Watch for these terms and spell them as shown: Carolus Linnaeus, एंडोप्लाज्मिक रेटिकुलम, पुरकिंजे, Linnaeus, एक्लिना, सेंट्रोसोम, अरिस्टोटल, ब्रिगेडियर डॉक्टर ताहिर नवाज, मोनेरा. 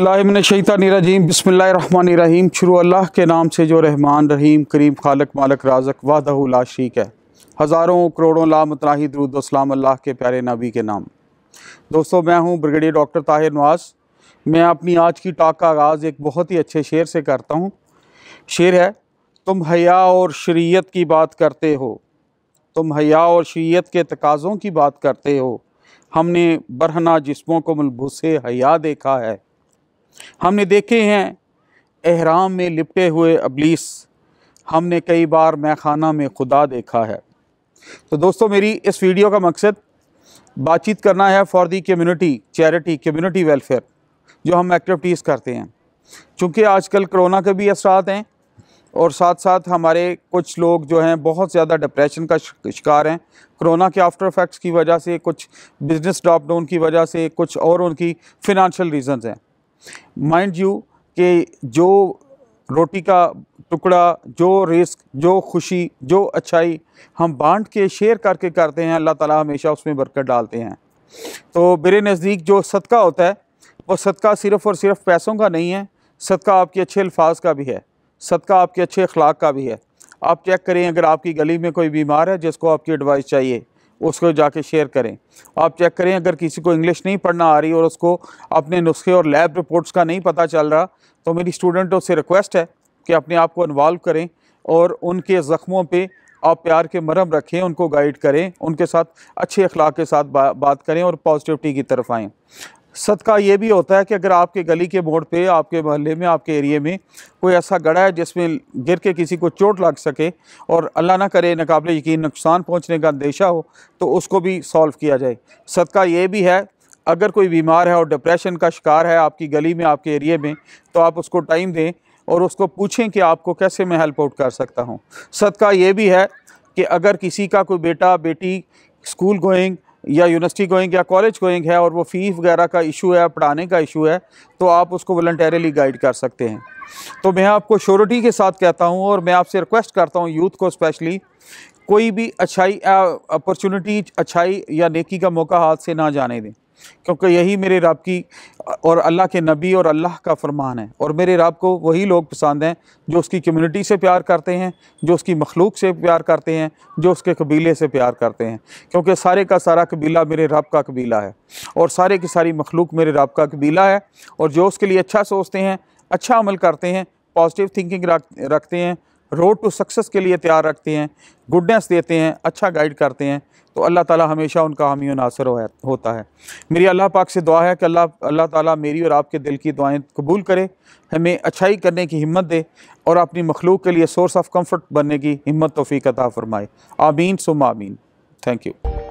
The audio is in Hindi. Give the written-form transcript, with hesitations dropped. बिस्मिल्लाहिर्रहमानिर्रहीम बिस्मिल्लाहिर्रहमानिर्रहीम। शुरू अल्लाह के नाम से जो रहमान रहीम करीम खालक मालक राज़क वहदहू ला शरीक है। हज़ारों करोड़ों ला मुतनाही दरूद व सलाम अल्लाह के प्यारे नबी के नाम। दोस्तों, मैं हूं ब्रिगेडियर डॉक्टर ताहिर नवाज। मैं अपनी आज की टॉक का आगाज़ एक बहुत ही अच्छे शेर से करता हूँ। शेर है, तुम हया और शरीयत की बात करते हो, तुम हया और शरीयत के तकाज़ों की बात करते हो। हमने बरहना जिस्मों को मलबूसे हया देखा है। हमने देखे हैं एहराम में लिपटे हुए अबलीस, हमने कई बार मैखाना में खुदा देखा है। तो दोस्तों, मेरी इस वीडियो का मकसद बातचीत करना है for the community, charity, community welfare जो हम एक्टिविटीज़ करते हैं। चूँकि आजकल कोरोना के भी असरात हैं और साथ साथ हमारे कुछ लोग जो हैं बहुत ज़्यादा डिप्रेशन का शिकार हैं। कोरोना के आफ्टर इफ़ेक्ट्स की वजह से, कुछ बिज़नेस ड्रॉपडाउन की वजह से, कुछ और उनकी फ़िनांशल रीज़न्स हैं। माइंड यू कि जो रोटी का टुकड़ा, जो रिस्क, जो खुशी, जो अच्छाई हम बांट के शेयर करके करते हैं, अल्लाह ताला हमेशा उसमें बरकत डालते हैं। तो मेरे नज़दीक जो सदका होता है वो सदका सिर्फ़ और सिर्फ पैसों का नहीं है, सदका आपके अच्छे अल्फाज का भी है, सदका आपके अच्छे अखलाक का भी है। आप चेक करें, अगर आपकी गली में कोई बीमार है जिसको आपकी एडवाइस चाहिए, उसको जाके शेयर करें। आप चेक करें, अगर किसी को इंग्लिश नहीं पढ़ना आ रही और उसको अपने नुस्खे और लैब रिपोर्ट्स का नहीं पता चल रहा, तो मेरी स्टूडेंटों से रिक्वेस्ट है कि अपने आप को इन्वॉल्व करें और उनके ज़ख्मों पे आप प्यार के मरहम रखें, उनको गाइड करें, उनके साथ अच्छे अखलाक के साथ बात करें और पॉजिटिविटी की तरफ आएँ। सदका ये भी होता है कि अगर आपके गली के मोड़ पे, आपके मोहल्ले में, आपके एरिए में कोई ऐसा गड्ढा है जिसमें गिर के किसी को चोट लग सके और अल्लाह ना करे नाकाबिले यकीन नुकसान पहुंचने का अंदेशा हो, तो उसको भी सॉल्व किया जाए। सदका ये भी है, अगर कोई बीमार है और डिप्रेशन का शिकार है आपकी गली में, आपके एरिए में, तो आप उसको टाइम दें और उसको पूछें कि आपको कैसे मैं हेल्प आउट कर सकता हूँ। सदका ये भी है कि अगर किसी का कोई बेटा बेटी स्कूल गोइंग या यूनिवर्सिटी गोइंग या कॉलेज गोइंग है और वो फ़ीस वगैरह का इशू है, पढ़ाने का इशू है, तो आप उसको वॉलंटियरली गाइड कर सकते हैं। तो मैं आपको श्योरिटी के साथ कहता हूं और मैं आपसे रिक्वेस्ट करता हूं, यूथ को स्पेशली, कोई भी अच्छाई अपॉर्चुनिटी, अच्छाई या नेकी का मौका हाथ से ना जाने दें, क्योंकि यही मेरे रब की और अल्लाह के नबी और अल्लाह का फरमान है। और मेरे रब को वही लोग पसंद हैं जो उसकी कम्युनिटी से प्यार करते हैं, जो उसकी मखलूक से प्यार करते हैं, जो उसके कबीले से प्यार करते हैं, क्योंकि सारे का सारा कबीला मेरे रब का कबीला है और सारे की सारी मखलूक मेरे रब का कबीला है। और जो उसके लिए अच्छा सोचते हैं, अच्छा अमल करते हैं, पॉजिटिव थिंकिंग रखते हैं, रोड टू सक्सेस के लिए तैयार रखते हैं, गुडनेस देते हैं, अच्छा गाइड करते हैं, तो अल्लाह ताला हमेशा उनका हामी और नासर होता है। मेरी अल्लाह पाक से दुआ है कि अल्लाह ताला मेरी और आपके दिल की दुआएं कबूल करे, हमें अच्छाई करने की हिम्मत दे और अपनी मखलूक के लिए सोर्स ऑफ कंफर्ट बनने की हिम्मत तौफीक अता फरमाए। आमीन सुम्मा आमीन। Thank you.